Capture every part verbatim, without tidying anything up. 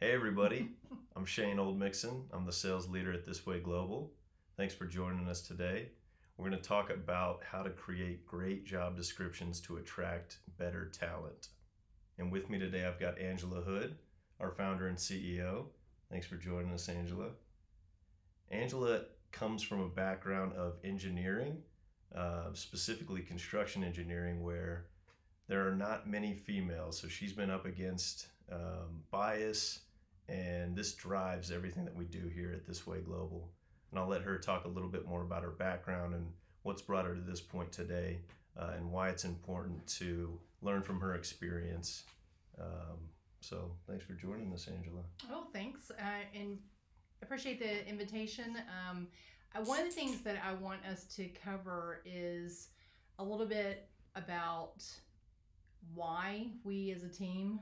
Hey everybody, I'm Shane Oldmixon. I'm the sales leader at This Way Global. Thanks for joining us today. We're going to talk about how to create great job descriptions to attract better talent. And with me today, I've got Angela Hood, our founder and C E O. Thanks for joining us, Angela. Angela comes from a background of engineering, uh, specifically construction engineering, where there are not many females. So she's been up against um, bias, and this drives everything that we do here at This Way Global. And I'll let her talk a little bit more about her background and what's brought her to this point today uh, and why it's important to learn from her experience. Um, so thanks for joining us, Angela. Oh, thanks. Uh, and appreciate the invitation. Um, I, one of the things that I want us to cover is a little bit about why we as a team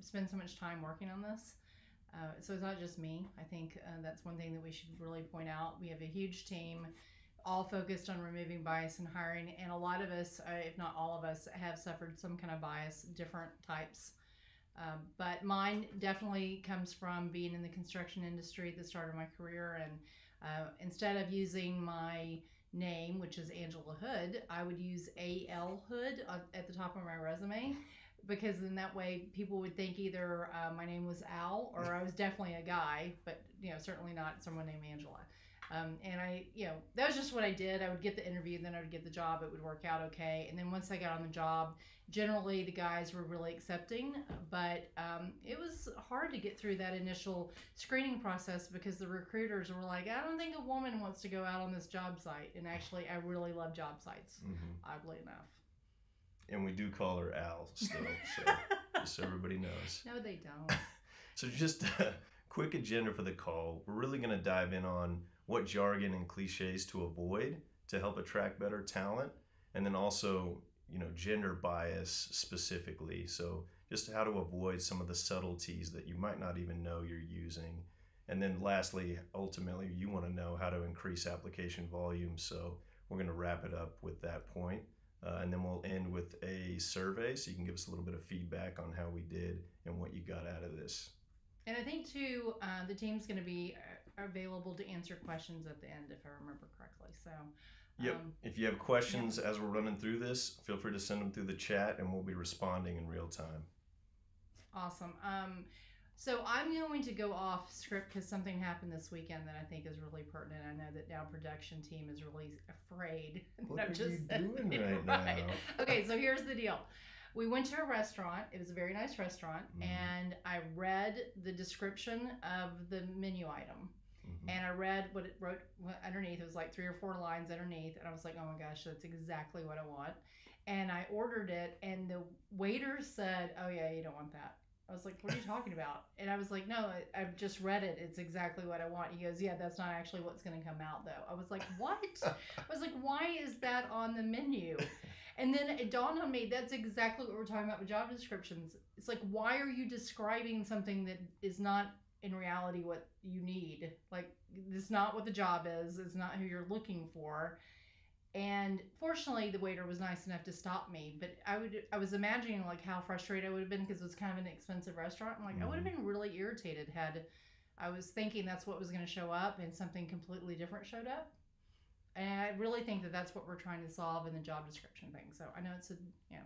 spend so much time working on this. Uh, so it's not just me. I think uh, that's one thing that we should really point out. We have a huge team, all focused on removing bias in hiring, and a lot of us, uh, if not all of us, have suffered some kind of bias, different types. Uh, but mine definitely comes from being in the construction industry at the start of my career, and uh, instead of using my name, which is Angela Hood, I would use A L Hood at the top of my resume, because in that way people would think either uh, my name was Al or I was definitely a guy, but you know, certainly not someone named Angela. Um, and I, you know, that was just what I did. I would get the interview, and then I would get the job. It would work out okay. And then once I got on the job, generally the guys were really accepting, but um, it was hard to get through that initial screening process because the recruiters were like, I don't think a woman wants to go out on this job site. And actually, I really love job sites, mm-hmm. oddly enough. And we do call her Al still, so just so everybody knows. No, they don't. So just a quick agenda for the call. We're really going to dive in on what jargon and cliches to avoid to help attract better talent, and then also, you know, gender bias specifically. So just how to avoid some of the subtleties that you might not even know you're using. And then lastly, ultimately, you want to know how to increase application volume. So we're going to wrap it up with that point. Uh, and then we'll end with a survey so you can give us a little bit of feedback on how we did and what you got out of this. And I think, too, uh, the team's going to be available to answer questions at the end, if I remember correctly. So, um, yep. If you have questions yeah. as we're running through this, feel free to send them through the chat, and we'll be responding in real time. Awesome. Um, so I'm going to go off script because something happened this weekend that I think is really pertinent. I know that now production team is really afraid. What I'm are just you doing right, right now? Okay, so here's the deal. We went to a restaurant. It was a very nice restaurant, mm-hmm. and I read the description of the menu item, mm-hmm. and I read what it wrote underneath. It was like three or four lines underneath, and I was like, oh my gosh, that's exactly what I want. And I ordered it, and the waiter said, oh yeah, you don't want that. I was like, what are you talking about? And I was like, no, I, I've just read it. It's exactly what I want. He goes, yeah, that's not actually what's going to come out, though. I was like, what? I was like, why is that on the menu? And then it dawned on me, that's exactly what we're talking about with job descriptions. It's like, why are you describing something that is not in reality what you need? Like, it's not what the job is. It's not who you're looking for. And fortunately, the waiter was nice enough to stop me, but I would I was imagining like how frustrated I would have been because it was kind of an expensive restaurant. I'm like, mm-hmm. I would have been really irritated had I was thinking that's what was going to show up and something completely different showed up. And I really think that that's what we're trying to solve in the job description thing. So I know it's a, you know,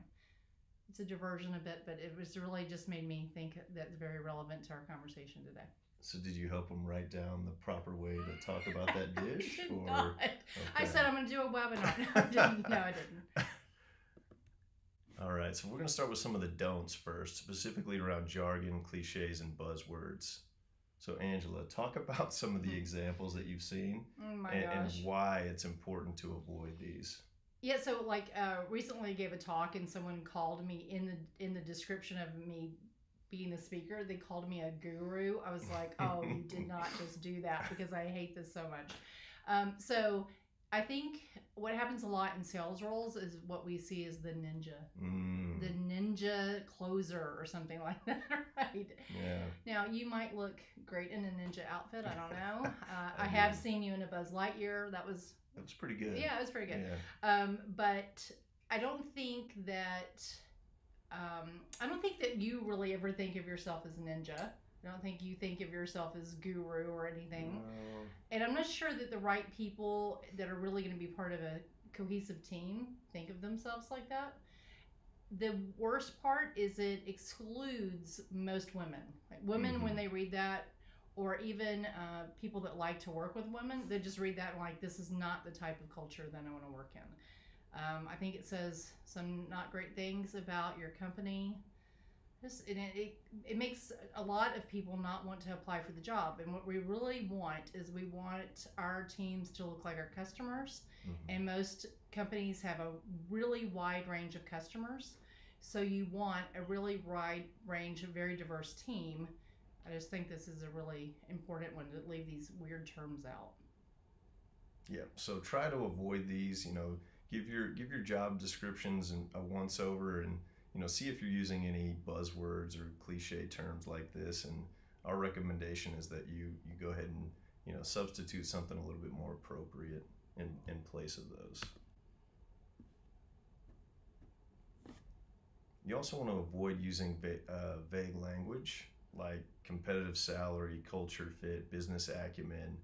it's a diversion a bit, but it was really just made me think that's very relevant to our conversation today. So did you help them write down the proper way to talk about that dish? I did or... not. Okay. I said I'm going to do a webinar. No, I didn't. No, I didn't. All right. So we're going to start with some of the don'ts first, specifically around jargon, cliches, and buzzwords. So Angela, talk about some of the examples that you've seen oh my and, gosh. and why it's important to avoid these. Yeah, so like uh, recently I gave a talk and someone called me in the in the description of me being the speaker, they called me a guru. I was like, oh, you did not just do that because I hate this so much. Um, so I think what happens a lot in sales roles is what we see is the ninja, mm. the ninja closer or something like that, right? Yeah. Now, you might look great in a ninja outfit. I don't know. Uh, I, I have seen you in a Buzz Lightyear. That was... That was pretty good. Yeah, it was pretty good. Yeah. Um, but I don't think that... Um, I don't think that you really ever think of yourself as a ninja. I don't think you think of yourself as guru or anything. No. And I'm not sure that the right people that are really going to be part of a cohesive team think of themselves like that. The worst part is it excludes most women. Like women, mm-hmm. when they read that, or even uh, people that like to work with women, they just read that and like, this is not the type of culture that I want to work in. Um, I think it says some not great things about your company. Just, and it, it, it makes a lot of people not want to apply for the job. And what we really want is we want our teams to look like our customers. Mm-hmm. And most companies have a really wide range of customers. So you want a really wide range of very diverse team. I just think this is a really important one to leave these weird terms out. Yeah, so try to avoid these, you know, give your give your job descriptions and a once over, and you know, see if you're using any buzzwords or cliche terms like this. And our recommendation is that you you go ahead and, you know, substitute something a little bit more appropriate in, in place of those. You also want to avoid using va uh, vague language, like competitive salary, culture fit, business acumen,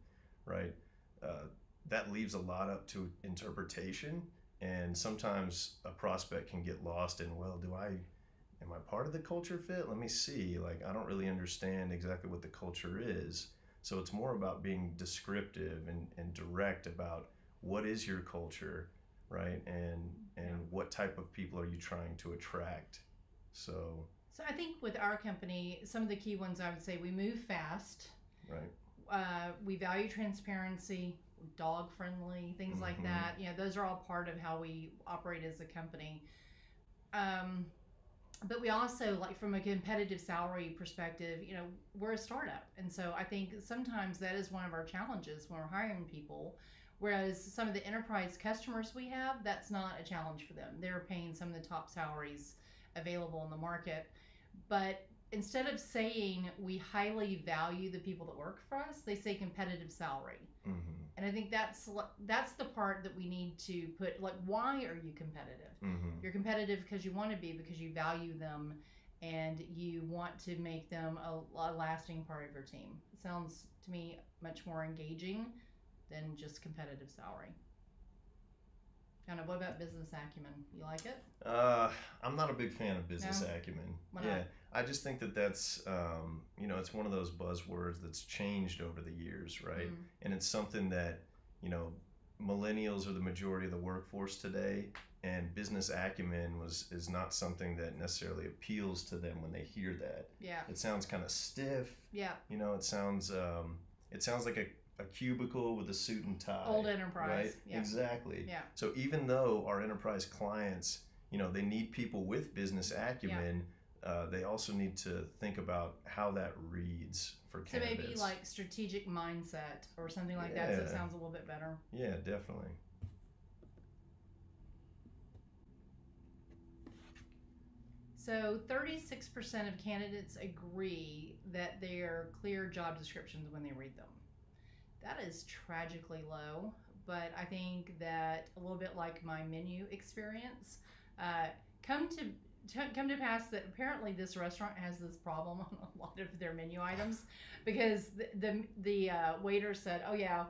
right? Uh, that leaves a lot up to interpretation, and sometimes a prospect can get lost in, well, do I, am I part of the culture fit? Let me see, like, I don't really understand exactly what the culture is. So it's more about being descriptive and, and direct about what is your culture, right? And, and yeah. what type of people are you trying to attract? So. So I think with our company, some of the key ones I would say, we move fast. Right. Uh, we value transparency, dog friendly, things mm-hmm. like that. You know, those are all part of how we operate as a company. Um, but we also, like from a competitive salary perspective, you know, we're a startup. And so I think sometimes that is one of our challenges when we're hiring people. Whereas some of the enterprise customers we have, that's not a challenge for them. They're paying some of the top salaries available in the market. But instead of saying we highly value the people that work for us, they say competitive salary. Mm-hmm. And I think that's that's the part that we need to put, like, why are you competitive? Mm-hmm. You're competitive because you want to be, because you value them and you want to make them a, a lasting part of your team. It sounds to me much more engaging than just competitive salary. Kind of, what about business acumen? You like it? Uh, I'm not a big fan of business no? acumen. Why yeah, not? I just think that that's, um, you know, it's one of those buzzwords that's changed over the years, right? Mm. And it's something that, you know, millennials are the majority of the workforce today, and business acumen was is not something that necessarily appeals to them when they hear that. Yeah. It sounds kind of stiff. Yeah. You know, it sounds um, it sounds like a a cubicle with a suit and tie. Old enterprise. Right? Yeah. Exactly. Yeah. So even though our enterprise clients, you know, they need people with business acumen, yeah. uh, they also need to think about how that reads for so candidates. So maybe like strategic mindset or something like yeah. that, so it sounds a little bit better. Yeah, definitely. So thirty-six percent of candidates agree that they are clear job descriptions when they read them. That is tragically low, but I think that a little bit like my menu experience, uh, come to come to pass that apparently this restaurant has this problem on a lot of their menu items, because the the, the uh, waiter said, "Oh yeah,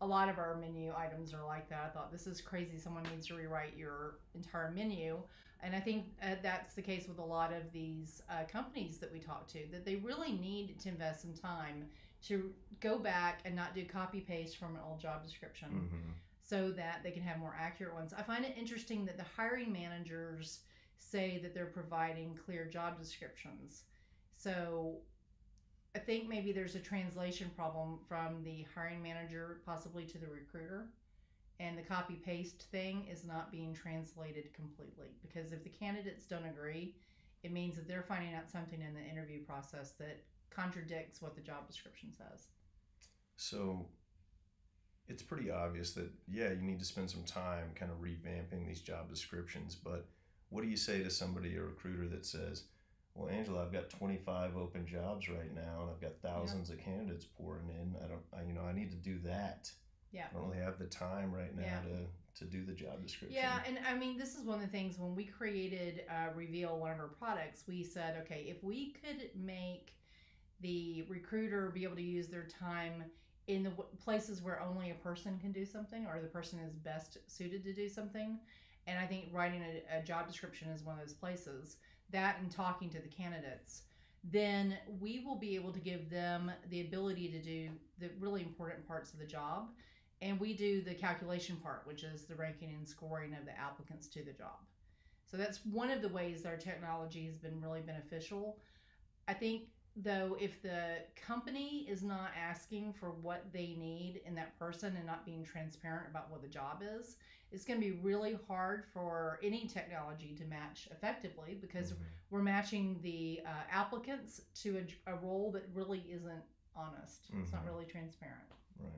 a lot of our menu items are like that." I thought, this is crazy. Someone needs to rewrite your entire menu. And I think uh, that's the case with a lot of these uh, companies that we talk to, that they really need to invest some time to go back and not do copy paste from an old job description, mm-hmm. so that they can have more accurate ones. I find it interesting that the hiring managers say that they're providing clear job descriptions. So I think maybe there's a translation problem from the hiring manager possibly to the recruiter, and the copy paste thing is not being translated completely, because if the candidates don't agree, it means that they're finding out something in the interview process that contradicts what the job description says. So it's pretty obvious that, yeah, you need to spend some time kind of revamping these job descriptions. But what do you say to somebody, a recruiter, that says, well, Angela, I've got twenty-five open jobs right now, and I've got thousands yeah. of candidates pouring in. I don't, I, you know, I need to do that. Yeah. I don't really have the time right now yeah. to to do the job description. Yeah, and I mean, this is one of the things when we created uh, Reveal, one of our products, we said, okay, if we could make the recruiter be able to use their time in the w places where only a person can do something, or the person is best suited to do something. And I think writing a, a job description is one of those places. That and talking to the candidates. Then we will be able to give them the ability to do the really important parts of the job. And we do the calculation part, which is the ranking and scoring of the applicants to the job. So that's one of the ways our technology has been really beneficial. I think, though, if the company is not asking for what they need in that person and not being transparent about what the job is, it's going to be really hard for any technology to match effectively, because mm-hmm. we're matching the uh, applicants to a, a role that really isn't honest. Mm-hmm. It's not really transparent. Right.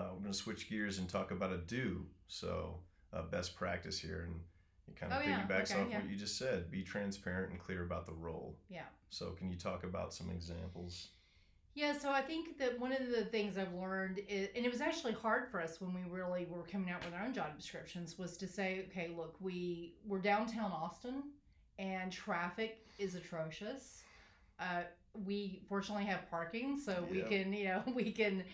Uh, we're going to switch gears and talk about a do. So uh, best practice here, and it kind of oh, piggybacks yeah. okay, off yeah. what you just said. Be transparent and clear about the role. Yeah. So can you talk about some examples? Yeah, so I think that one of the things I've learned, is, and it was actually hard for us when we really were coming out with our own job descriptions, was to say, okay, look, we, we're downtown Austin, and traffic is atrocious. Uh, we fortunately have parking, so yeah. we can, you know, we can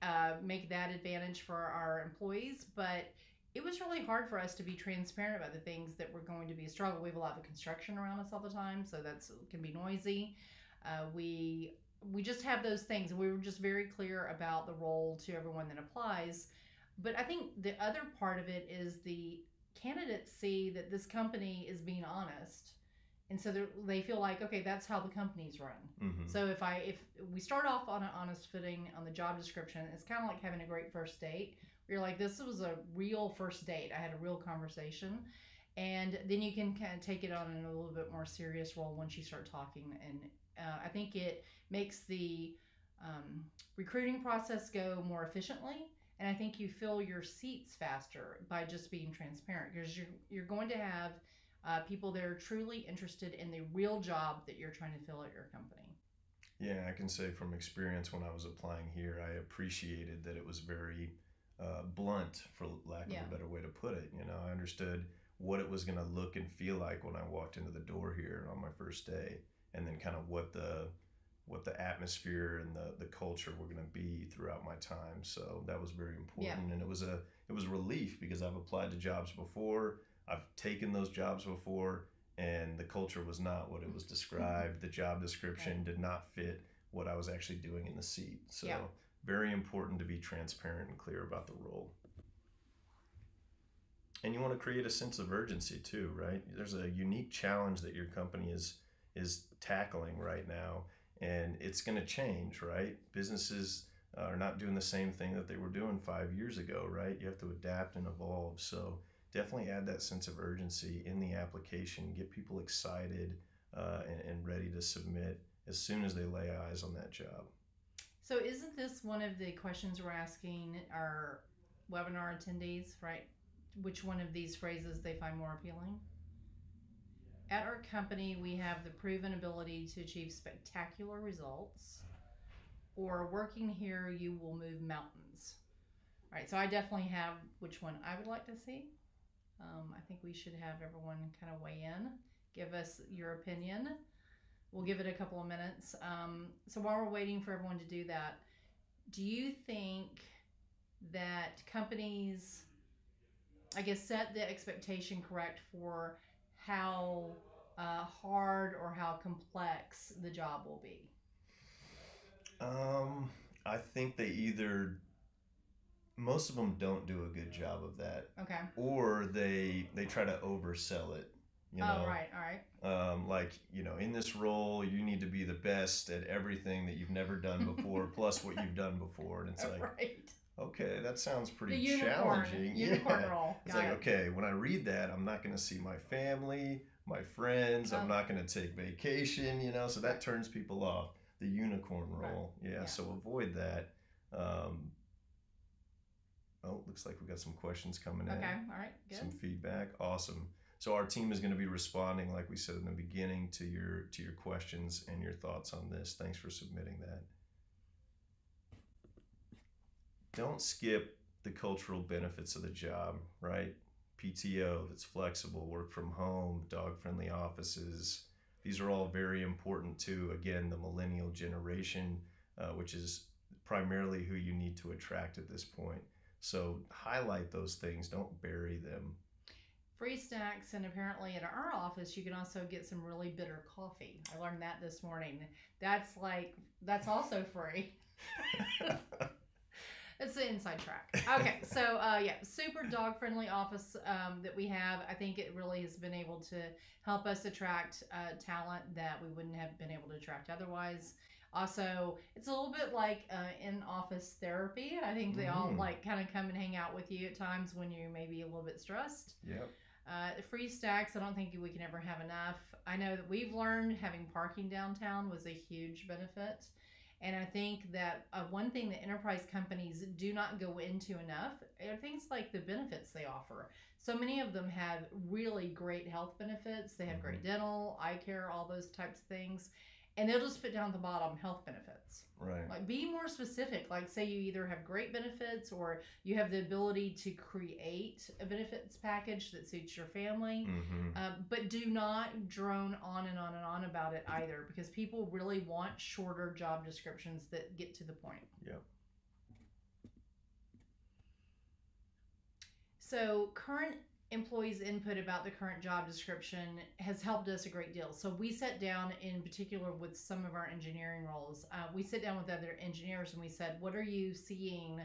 uh, make that advantage for our employees, but it was really hard for us to be transparent about the things that were going to be a struggle. We have a lot of construction around us all the time, so that's can be noisy. Uh, we we just have those things, and we were just very clear about the role to everyone that applies. But I think the other part of it is the candidates see that this company is being honest, and so they feel like, okay, that's how the companies run. Mm-hmm. So if I if we start off on an honest footing on the job description, it's kind of like having a great first date. You're like, this was a real first date. I had a real conversation. And then you can kind of take it on in a little bit more serious role once you start talking. And uh, I think it makes the um, recruiting process go more efficiently. And I think you fill your seats faster by just being transparent, because you're, you're going to have uh, people that are truly interested in the real job that you're trying to fill at your company. Yeah, I can say from experience when I was applying here, I appreciated that it was very Uh, blunt, for lack of yeah. a better way to put it. You know, I understood what it was going to look and feel like when I walked into the door here on my first day, and then kind of what the what the atmosphere and the the culture were going to be throughout my time. So that was very important, yeah. and it was a it was relief, because I've applied to jobs before, I've taken those jobs before, and the culture was not what it was described. The job description right. did not fit what I was actually doing in the seat. So. Yeah. Very important to be transparent and clear about the role. And you want to create a sense of urgency too, right? There's a unique challenge that your company is is tackling right now, and it's going to change, right? Businesses uh, are not doing the same thing that they were doing five years ago, right? You have to adapt and evolve. So definitely add that sense of urgency in the application. Get people excited uh, and, and ready to submit as soon as they lay eyes on that job. So isn't this one of the questions we're asking our webinar attendees, right? Which one of these phrases they find more appealing? At our company, we have the proven ability to achieve spectacular results, or working here, you will move mountains. All right, so I definitely have which one I would like to see. Um, I think we should have everyone kind of weigh in, give us your opinion. We'll give it a couple of minutes. Um, so while we're waiting for everyone to do that, do you think that companies, I guess, set the expectation correct for how uh, hard or how complex the job will be? Um, I think they either, most of them don't do a good job of that. Okay. Or they, they try to oversell it. You know, oh, right, all right. Um, like, you know, in this role, you need to be the best at everything that you've never done before, plus what you've done before. And it's like, right. okay, that sounds pretty the unicorn, challenging. Unicorn yeah. role. It's like, it. okay, when I read that, I'm not going to see my family, my friends. Um, I'm not going to take vacation, you know, so that turns people off. The unicorn role. Right. Yeah, yeah, so avoid that. Um, oh, looks like we got some questions coming okay. in. Okay, all right, good. Some feedback. Awesome. So our team is going to be responding, like we said in the beginning, to your to your questions and your thoughts on this. Thanks for submitting that. Don't skip the cultural benefits of the job, right? P T O that's flexible, work from home, dog-friendly offices, These are all very important to, again, the millennial generation, uh, which is primarily who you need to attract at this point. So highlight those things, don't bury them. Free snacks, and apparently at our office you can also get some really bitter coffee. I learned that this morning. That's like, that's also free. It's the inside track. Okay, so uh, yeah, super dog friendly office um, that we have. I think it really has been able to help us attract uh, talent that we wouldn't have been able to attract otherwise. Also, it's a little bit like uh, in-office therapy. I think they mm. all like kind of come and hang out with you at times when you may be a little bit stressed. Yep. Uh, free snacks, I don't think we can ever have enough. I know that we've learned having parking downtown was a huge benefit. And I think that uh, one thing that enterprise companies do not go into enough are things like the benefits they offer. So many of them have really great health benefits. They have great dental, eye care, all those types of things. And they'll just put down at the bottom health benefits. Right. Like, be more specific. Like, say you either have great benefits or you have the ability to create a benefits package that suits your family. Mm-hmm. uh, but do not drone on and on and on about it either, because people really want shorter job descriptions that get to the point. Yep. So current employees' input about the current job description has helped us a great deal. So we sat down, in particular with some of our engineering roles, uh, we sit down with other engineers and we said, what are you seeing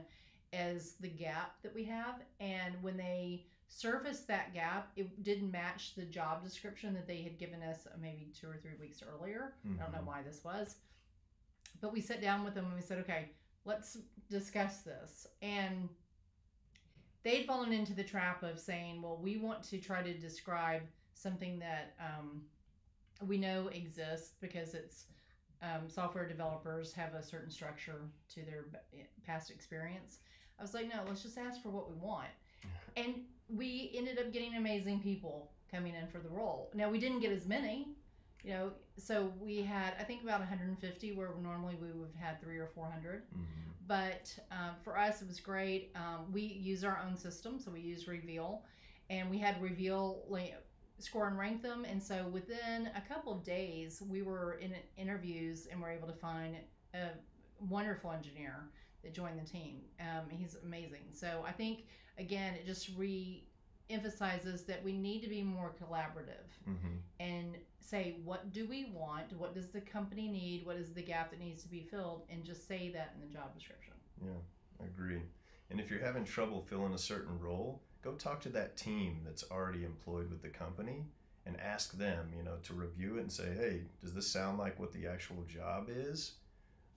as the gap that we have? And when they surfaced that gap, it didn't match the job description that they had given us maybe two or three weeks earlier. Mm-hmm. I don't know why this was, but we sat down with them and we said, okay, let's discuss this. And they'd fallen into the trap of saying, well, we want to try to describe something that um, we know exists because it's um, software developers have a certain structure to their past experience. I was like, no, let's just ask for what we want. And we ended up getting amazing people coming in for the role. Now, we didn't get as many, you know, so we had, I think, about one hundred fifty where normally we would have had three or four hundred. Mm-hmm. But um, for us, it was great. Um, we use our own system, so we use Reveal, and we had Reveal like, score and rank them. And so within a couple of days, we were in interviews and were able to find a wonderful engineer that joined the team. Um, he's amazing. So I think, again, it just re- emphasizes that we need to be more collaborative. Mm-hmm. And say, what do we want? What does the company need? What is the gap that needs to be filled? And just say that in the job description. Yeah, I agree. And if you're having trouble filling a certain role, go talk to that team that's already employed with the company and ask them, you know, to review it and say, hey, does this sound like what the actual job is?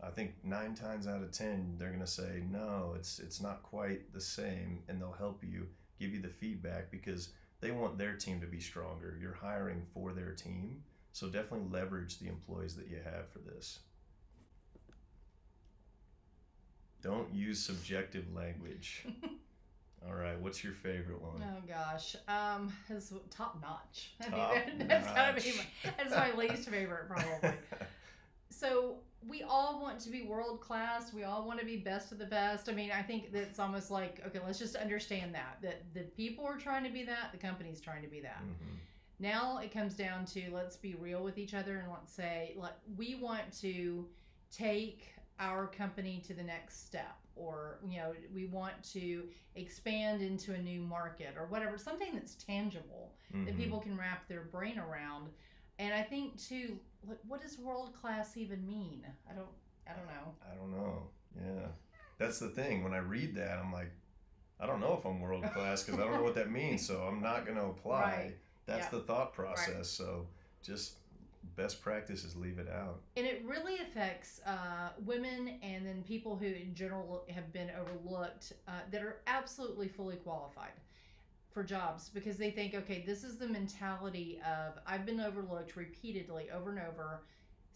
I think nine times out of ten, they're gonna say, no, it's it's not quite the same, and they'll help you, give you the feedback, because they want their team to be stronger. You're hiring for their team, so definitely leverage the employees that you have for this. Don't use subjective language. All right, what's your favorite one? Oh gosh, um, it's top notch. Top I mean, that's notch. Gotta be my, that's my least favorite probably. So we all want to be world class. We all want to be best of the best. I mean, I think that's almost like, okay, let's just understand that, that the people are trying to be that, the company's trying to be that. Mm-hmm. Now it comes down to, let's be real with each other and let's say, like, we want to take our company to the next step, or, you know, we want to expand into a new market or whatever, something that's tangible, mm-hmm. that people can wrap their brain around. And I think too, what does world class even mean? I don't, I don't know. I don't know. Yeah, that's the thing. When I read that, I'm like, I don't know if I'm world class because I don't know what that means. So I'm not going to apply. Right. That's yeah. the thought process. Right. So just best practice is leave it out. And it really affects uh, women and then people who in general have been overlooked uh, that are absolutely fully qualified for jobs, because they think, okay, this is the mentality of, I've been overlooked repeatedly over and over,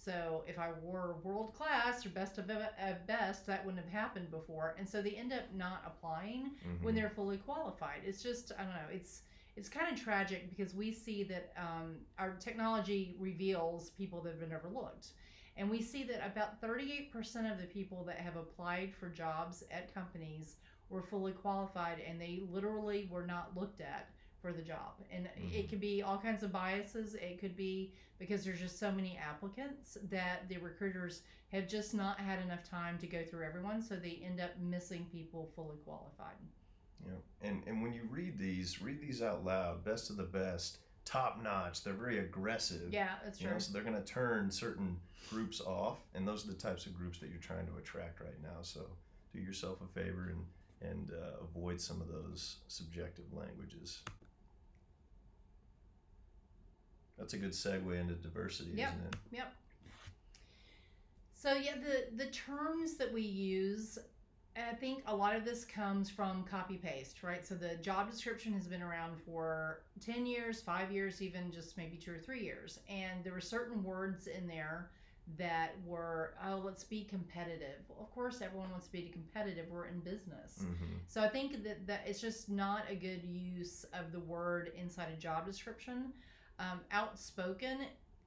so if I were world class or best of best, that wouldn't have happened before. And so they end up not applying mm-hmm. when they're fully qualified. It's just, I don't know, it's it's kind of tragic, because we see that um, our technology reveals people that have been overlooked. And we see that about thirty-eight percent of the people that have applied for jobs at companies were fully qualified, and they literally were not looked at for the job. And mm-hmm. it could be all kinds of biases. It could be because there's just so many applicants that the recruiters have just not had enough time to go through everyone, so they end up missing people fully qualified. Yeah. And and when you read these, read these out loud, best of the best, top notch, they're very aggressive. Yeah, that's true. You know, so they're going to turn certain groups off, and those are the types of groups that you're trying to attract right now. So do yourself a favor and and uh, avoid some of those subjective languages. That's a good segue into diversity, yep. isn't it? Yep. So yeah, the, the terms that we use, I think a lot of this comes from copy paste, right? So the job description has been around for ten years, five years, even just maybe two or three years. And there were certain words in there that were, oh, let's be competitive. Well, of course, everyone wants to be competitive. We're in business. Mm-hmm. So I think that, that it's just not a good use of the word inside a job description. Um, outspoken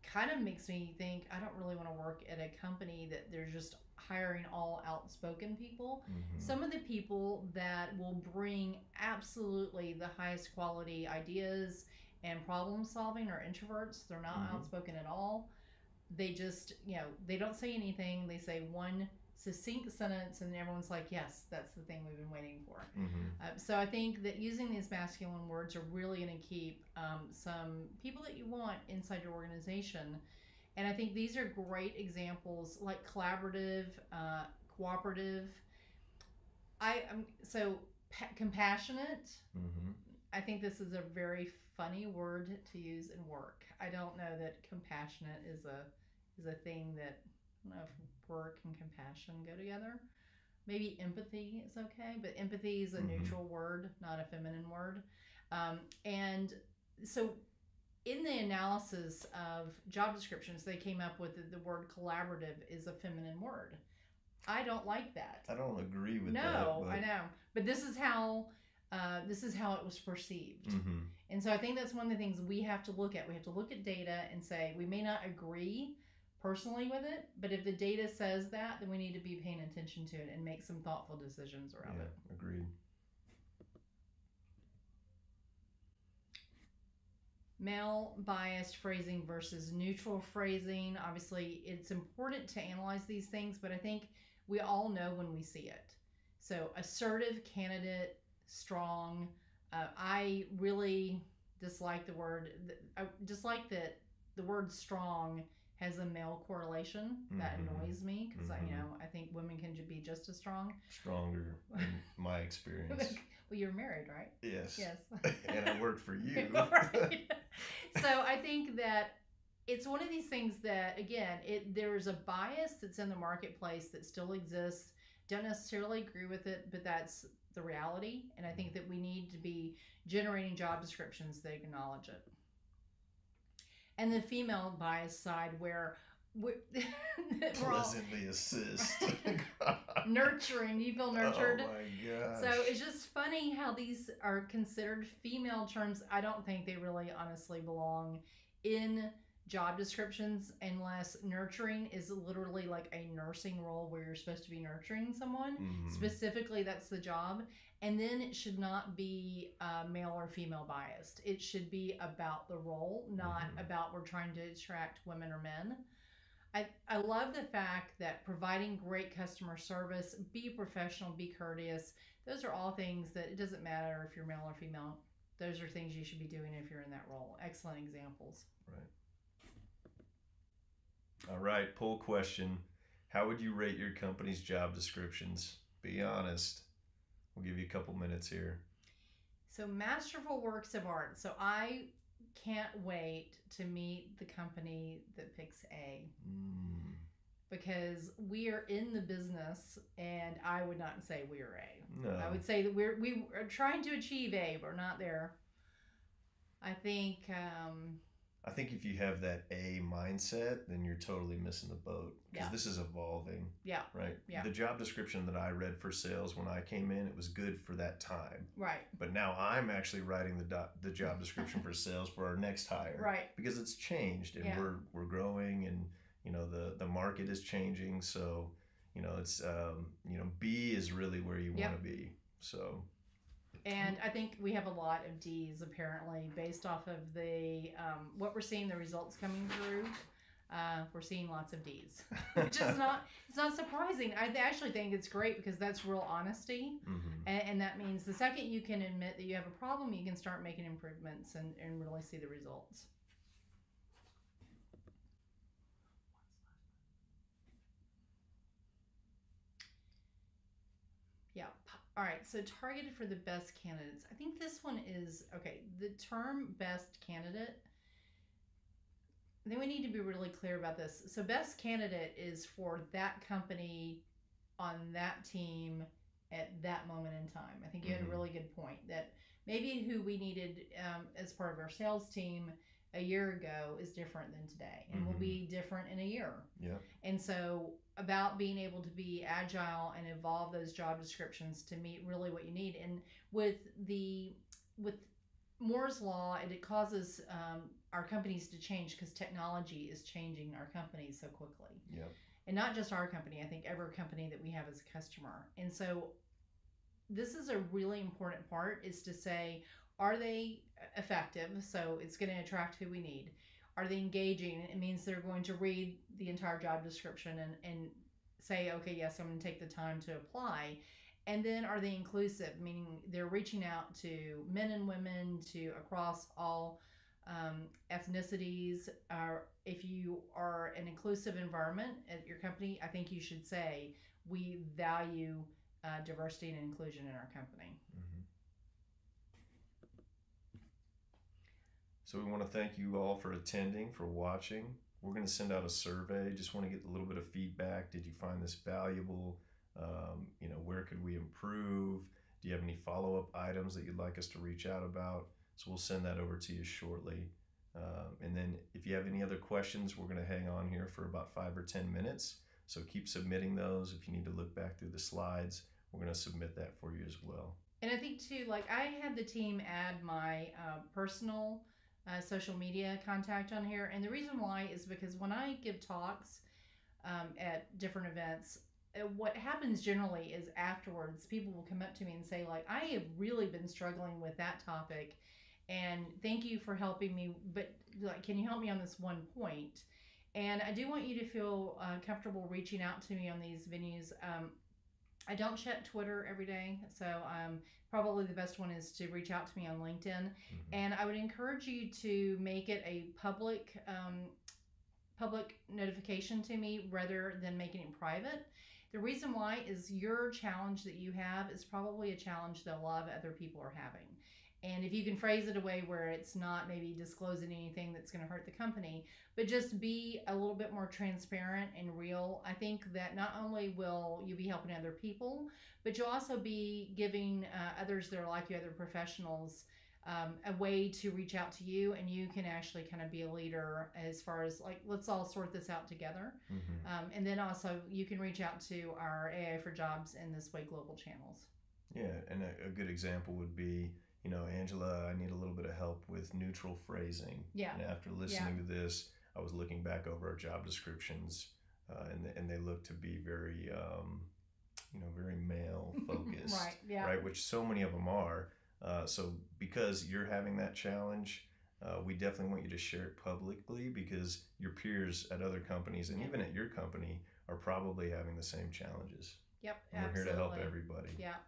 kind of makes me think I don't really want to work at a company that they're just hiring all outspoken people. Mm-hmm. Some of the people that will bring absolutely the highest quality ideas and problem solving are introverts. They're not mm-hmm. outspoken at all. They just, you know, they don't say anything. They say one succinct sentence and everyone's like, yes, that's the thing we've been waiting for. Mm-hmm. Uh, so I think that using these masculine words are really going to keep um, some people that you want inside your organization. And I think these are great examples, like collaborative, uh, cooperative. I um, so pa- compassionate. Mm-hmm. I think this is a very funny word to use in work. I don't know that compassionate is a is a thing that, I don't know if work and compassion go together. Maybe empathy is okay, but empathy is a mm-hmm. neutral word, not a feminine word. Um, and so in the analysis of job descriptions, they came up with the, the word collaborative is a feminine word. I don't like that. I don't agree with no, that. No, but... I know. But this is how... Uh, this is how it was perceived. Mm-hmm. And so I think that's one of the things we have to look at. We have to look at data and say, we may not agree personally with it, but if the data says that, then we need to be paying attention to it and make some thoughtful decisions around yeah, it. Agreed. Male biased phrasing versus neutral phrasing. Obviously, it's important to analyze these things, but I think we all know when we see it. So assertive candidate, strong. Uh, I really dislike the word, I dislike that the word strong has a male correlation. Mm-hmm. That annoys me because mm-hmm. I, you know, I think women can be just as strong. Stronger, in my experience. Well, you're married, right? Yes. Yes. And I work for you. Right. So I think that it's one of these things that, again, it there is a bias that's in the marketplace that still exists. Don't necessarily agree with it, but that's the reality, and I think that we need to be generating job descriptions that acknowledge it. And the female bias side, where we're, we're pleasantly all, assist, nurturing. You feel nurtured. Oh my gosh! So it's just funny how these are considered female terms. I don't think they really, honestly, belong in job descriptions unless nurturing is literally like a nursing role where you're supposed to be nurturing someone. Mm-hmm. Specifically, that's the job. And then it should not be uh, male or female biased. It should be about the role, not mm-hmm. about we're trying to attract women or men. I, I love the fact that providing great customer service, be professional, be courteous. Those are all things that it doesn't matter if you're male or female. Those are things you should be doing if you're in that role. Excellent examples. Right. All right, poll question. How would you rate your company's job descriptions? Be honest. We'll give you a couple minutes here. So masterful works of art. So I can't wait to meet the company that picks A. Mm. Because we are in the business, and I would not say we are A. No. I would say that we're, we are trying to achieve A, but we're not there. I think... Um, I think if you have that A mindset, then you're totally missing the boat, because yeah. this is evolving. Yeah. Right. Yeah. The job description that I read for sales when I came in, it was good for that time. Right. But now I'm actually writing the do- the job description for sales for our next hire. Right. Because it's changed, and yeah. we're we're growing, and you know the the market is changing. So you know it's um you know B is really where you yep. want to be. So. And I think we have a lot of D's apparently based off of the um, what we're seeing, the results coming through. Uh, we're seeing lots of D's, which is not, it's not surprising. I actually think it's great because that's real honesty. Mm-hmm. and, and that means the second you can admit that you have a problem, you can start making improvements and, and really see the results. Yeah. All right. So targeted for the best candidates. I think this one is, okay, the term best candidate, I think we need to be really clear about this. So best candidate is for that company on that team at that moment in time. I think you mm-hmm. had a really good point that maybe who we needed um, as part of our sales team a year ago is different than today and mm-hmm. will be different in a year. Yeah. And so about being able to be agile and evolve those job descriptions to meet really what you need. And with the, with Moore's law, and it causes um, our companies to change because technology is changing our companies so quickly. Yeah. And not just our company, I think every company that we have as a customer. And so this is a really important part, is to say, are they effective? So it's going to attract who we need. Are they engaging? It means they're going to read the entire job description and, and say, okay, yes, I'm going to take the time to apply. And then are they inclusive? Meaning they're reaching out to men and women, to across all um, ethnicities. Uh, if you are an inclusive environment at your company, I think you should say, we value uh, diversity and inclusion in our company. Mm-hmm. So we want to thank you all for attending, for watching. We're going to send out a survey. Just want to get a little bit of feedback. Did you find this valuable? Um, you know, where could we improve? Do you have any follow-up items that you'd like us to reach out about? So we'll send that over to you shortly. Um, and then if you have any other questions, we're going to hang on here for about five or ten minutes. So keep submitting those. If you need to look back through the slides, we're going to submit that for you as well. And I think too, like I had the team add my uh, personal Uh, social media contact on here, and the reason why is because when I give talks um, at different events, uh, what happens generally is afterwards people will come up to me and say, like, I have really been struggling with that topic and thank you for helping me, but like, can you help me on this one point? And I do want you to feel uh, comfortable reaching out to me on these venues. um, I don't check Twitter every day, so um, probably the best one is to reach out to me on LinkedIn. Mm-hmm. And I would encourage you to make it a public um, public notification to me rather than making it private. The reason why is your challenge that you have is probably a challenge that a lot of other people are having. And if you can phrase it a way where it's not maybe disclosing anything that's going to hurt the company, but just be a little bit more transparent and real, I think that not only will you be helping other people, but you'll also be giving uh, others that are like you, other professionals, um, a way to reach out to you, and you can actually kind of be a leader as far as like, let's all sort this out together. Mm-hmm. Um, and then also you can reach out to our A I four jobs and This Way Global channels. Yeah, and a, a good example would be, you know, Angela, I need a little bit of help with neutral phrasing. Yeah. And after listening yeah. to this, I was looking back over our job descriptions, uh, and the, and they look to be very, um, you know, very male focused, right? Yeah. Right, which so many of them are. Uh, so because you're having that challenge, uh, we definitely want you to share it publicly because your peers at other companies and yeah. even at your company are probably having the same challenges. Yep. And we're absolutely. Here to help everybody. Yeah.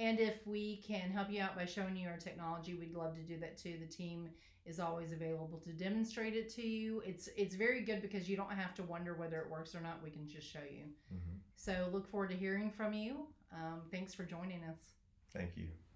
And if we can help you out by showing you our technology, we'd love to do that too. The team is always available to demonstrate it to you. It's it's very good because you don't have to wonder whether it works or not. We can just show you. Mm-hmm. So look forward to hearing from you. Um, thanks for joining us. Thank you.